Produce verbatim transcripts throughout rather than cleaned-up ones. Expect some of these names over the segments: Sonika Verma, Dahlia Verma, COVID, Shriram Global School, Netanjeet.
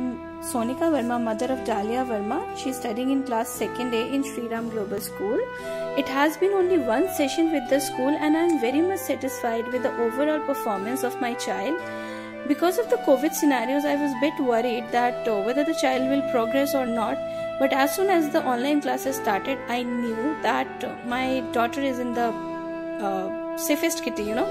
am Sonika Verma, mother of Dahlia Verma. She is studying in class second A in Shriram Global School. It has been only one session with the school and I am very much satisfied with the overall performance of my child. Because of the COVID scenarios, I was a bit worried that uh, whether the child will progress or not. But as soon as the online classes started, I knew that uh, my daughter is in the uh, safest kitty, you know,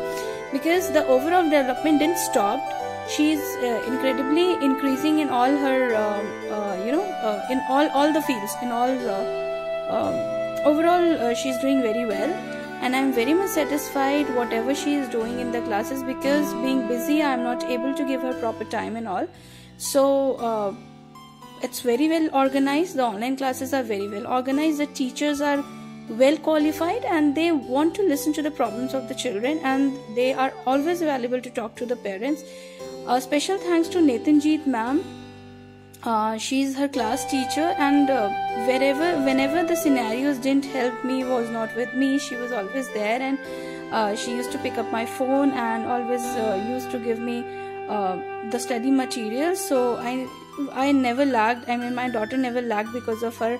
because the overall development didn't stop. She is uh, incredibly increasing in all her, um, uh, you know, uh, in all all the fields, in all. Uh, um, overall, uh, she is doing very well, and I am very much satisfied whatever she is doing in the classes, because being busy, I am not able to give her proper time and all. So uh, it's very well organized. The online classes are very well organized. The teachers are well qualified, and they want to listen to the problems of the children, and they are always available to talk to the parents. Uh, special thanks to Netanjeet ma'am. Uh, she is her class teacher, and uh, wherever, whenever the scenarios didn't help me, was not with me, she was always there, and uh, she used to pick up my phone and always uh, used to give me uh, the study material. So I, I never lagged. I mean, my daughter never lagged because of her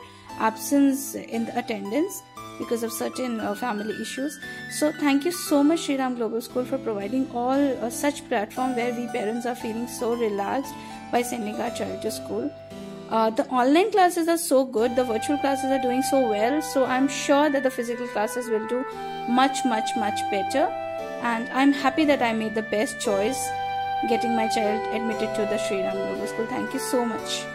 absence in the attendance, because of certain uh, family issues. So thank you so much, Shriram Global School, for providing all uh, such platform where we parents are feeling so relaxed by sending our child to school. Uh, the online classes are so good. The virtual classes are doing so well. So I'm sure that the physical classes will do much, much, much better. And I'm happy that I made the best choice getting my child admitted to the Shriram Global School. Thank you so much.